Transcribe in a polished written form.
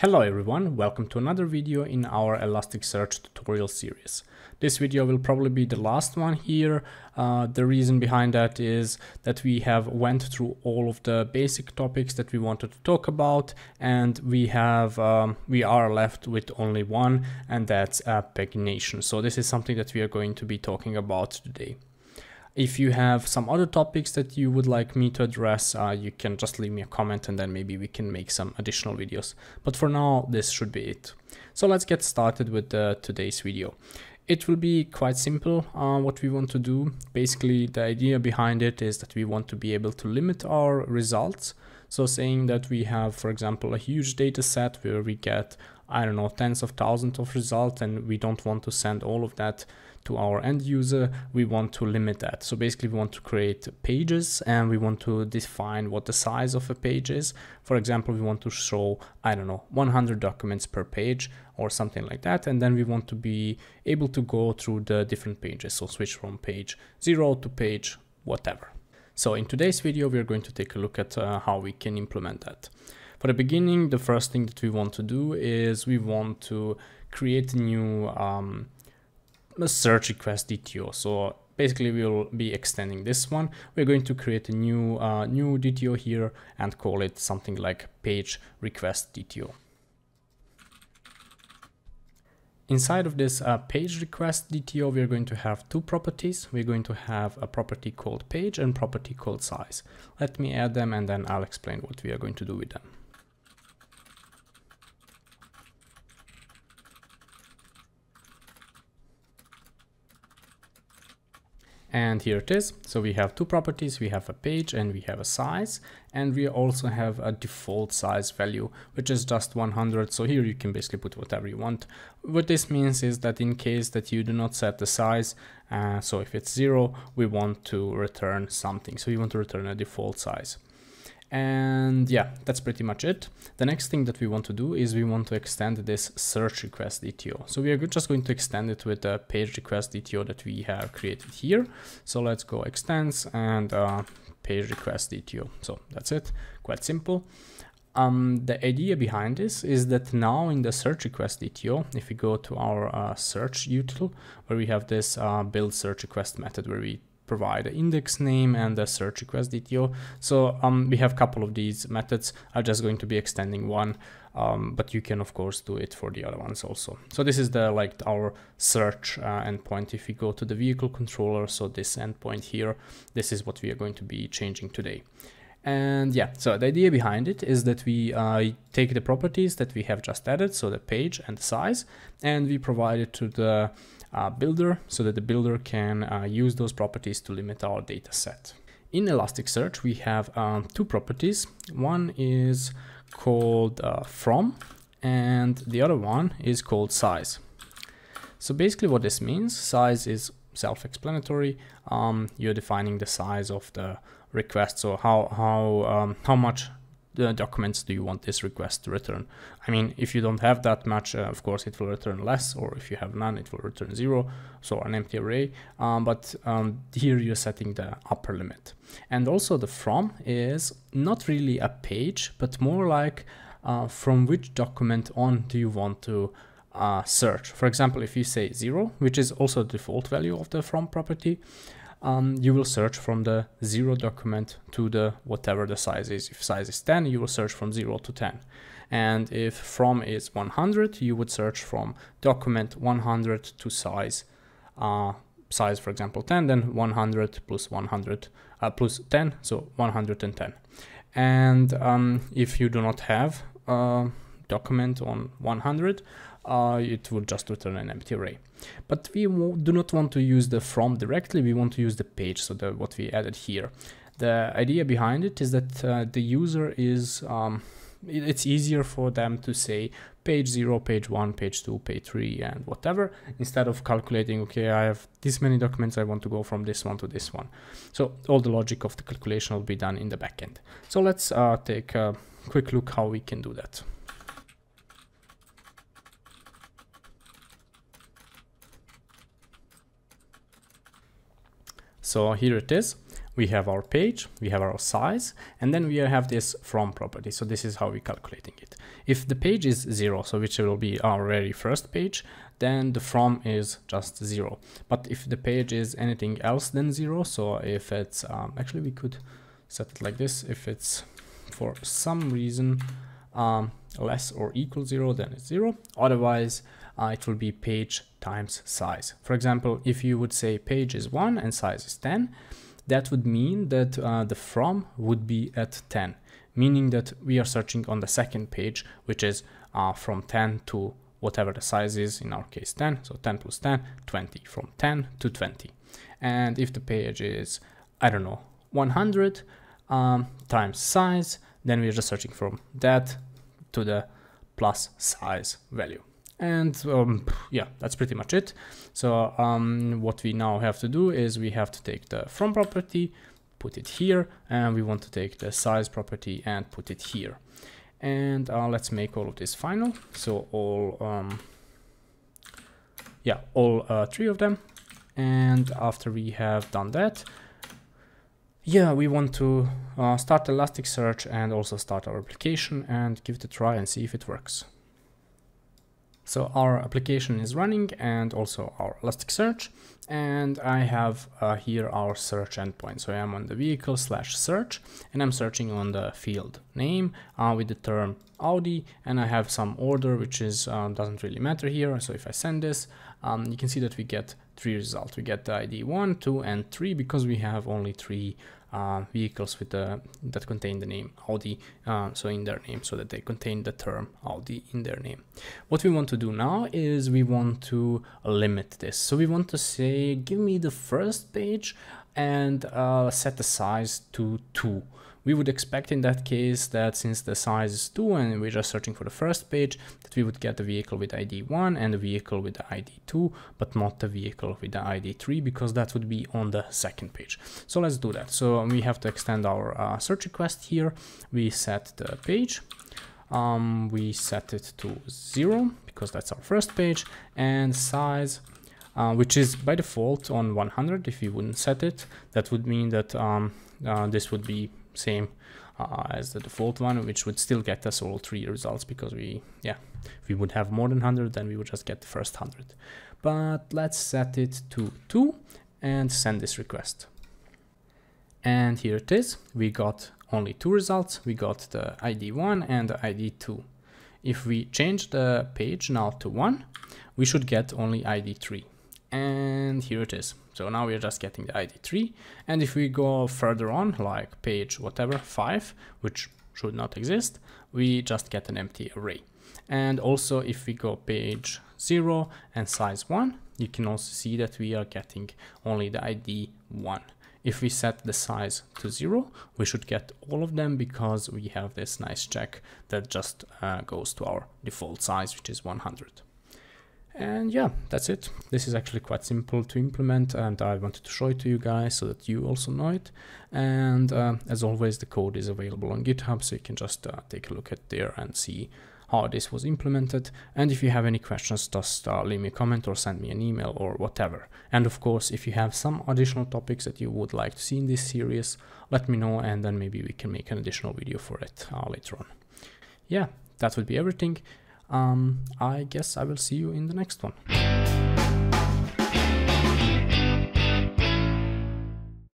Hello everyone, welcome to another video in our Elasticsearch tutorial series. This video will probably be the last one here. The reason behind that is that we have went through all of the basic topics that we wanted to talk about, and we are left with only one, and that's pagination. So this is something that we are going to be talking about today. If you have some other topics that you would like me to address, you can just leave me a comment and then maybe we can make some additional videos. But for now, this should be it. So let's get started with today's video. It will be quite simple what we want to do. Basically, the idea behind it is that we want to be able to limit our results. So saying that we have, for example, a huge data set where we get, I don't know, tens of thousands of results, and we don't want to send all of that to our end user. We want to limit that. So basically we want to create pages and we want to define what the size of a page is. For example, we want to show, I don't know, 100 documents per page or something like that. And then we want to be able to go through the different pages. So switch from page 0 to page whatever. So in today's video, we are going to take a look at how we can implement that. For the beginning, the first thing that we want to do is we want to create a new search request DTO. So basically we will be extending this one. We're going to create a new DTO here and call it something like page request DTO. Inside of this page request DTO, we're going to have two properties. We're going to have a property called page and property called size. Let me add them and then I'll explain what we are going to do with them. And here it is. So we have two properties, we have a page and we have a size, and we also have a default size value, which is just 100. So here you can basically put whatever you want. What this means is that in case that you do not set the size, so if it's 0, we want to return something. So we want to return a default size. And yeah, that's pretty much it. The next thing that we want to do is we want to extend this search request DTO. So we are just going to extend it with the page request DTO that we have created here. So let's go extends and page request DTO. So that's it, quite simple. The idea behind this is that now in the search request DTO, if we go to our search util, where we have this build search request method where we provide an index name and a search request DTO. So we have a couple of these methods. I'm just going to be extending one, but you can of course do it for the other ones also. So this is the our search endpoint. If we go to the vehicle controller, so this endpoint here, this is what we are going to be changing today. And yeah, so the idea behind it is that we take the properties that we have just added, so the page and the size, and we provide it to the builder so that the builder can use those properties to limit our data set. In Elasticsearch, we have two properties. One is called from and the other one is called size. So basically what this means, size is self-explanatory. You're defining the size of the request, so how much documents do you want this request to return. I mean, if you don't have that much, of course it will return less, or if you have none it will return 0, so an empty array, but here you're setting the upper limit. And also the from is not really a page, but more like from which document on do you want to search. For example, if you say 0, which is also the default value of the from property, you will search from the 0 document to the whatever the size is. If size is 10, you will search from 0 to 10. And if from is 100, you would search from document 100 to size, size for example 10, then 100 plus 100 plus 10, so 110. And if you do not have a document on 100, it would just return an empty array. But we do not want to use the from directly, we want to use the page, so that what we added here. The idea behind it is that the user is, it's easier for them to say page 0, page 1, page 2, page 3 and whatever, instead of calculating, okay, I have this many documents, I want to go from this one to this one. So all the logic of the calculation will be done in the backend. So let's take a quick look how we can do that. So here it is. we have our page, we have our size, and then we have this from property. So this is how we're calculating it. If the page is 0, so which will be our very first page, then the from is just 0. But if the page is anything else than 0, so if it's actually we could set it like this, if it's for some reason less or equal 0, then it's 0. Otherwise, it will be page times size. For example, if you would say page is 1 and size is 10, that would mean that the from would be at 10, meaning that we are searching on the second page, which is from 10 to whatever the size is, in our case 10, so 10 plus 10, 20, from 10 to 20. And if the page is, I don't know, 100 times size, then we're just searching from that to the plus size value. And yeah, that's pretty much it. So what we now have to do is we have to take the from property, put it here, and we want to take the size property and put it here. And let's make all of this final. So all, yeah, all three of them. And after we have done that, yeah, we want to start Elasticsearch and also start our application and give it a try and see if it works. So our application is running and also our Elasticsearch, and I have here our search endpoint. So I am on the vehicle slash search, and I'm searching on the field name with the term Audi, and I have some order, which is doesn't really matter here. So if I send this, you can see that we get three results. We get the ID 1, 2, and 3 because we have only 3 vehicles with the, that contain the name Audi so in their name, so that they contain the term Audi in their name. What we want to do now is we want to limit this. So we want to say, give me the first page and set the size to 2. We would expect in that case that since the size is 2 and we're just searching for the first page, that we would get the vehicle with ID 1 and the vehicle with the ID 2, but not the vehicle with the ID 3 because that would be on the second page. So let's do that. So we have to extend our search request here. We set the page, we set it to 0 because that's our first page, and size, which is by default on 100. If you wouldn't set it, that would mean that this would be same as the default one, which would still get us all 3 results because we, yeah, if we would have more than 100, then we would just get the first 100. But let's set it to 2 and send this request. And here it is. We got only 2 results. We got the ID 1 and the ID 2. If we change the page now to 1, we should get only ID 3. And here it is. So now we're just getting the ID 3. And if we go further on, like page whatever 5, which should not exist, we just get an empty array. And also if we go page 0 and size 1, you can also see that we are getting only the ID 1. If we set the size to 0, we should get all of them because we have this nice check that just goes to our default size, which is 100. And yeah, that's it. This is actually quite simple to implement, and I wanted to show it to you guys so that you also know it. And as always, the code is available on GitHub, so you can just take a look at there and see how this was implemented. And if you have any questions, just leave me a comment or send me an email or whatever. And of course, if you have some additional topics that you would like to see in this series, let me know, and then maybe we can make an additional video for it later on. Yeah, that would be everything. I guess I will see you in the next one.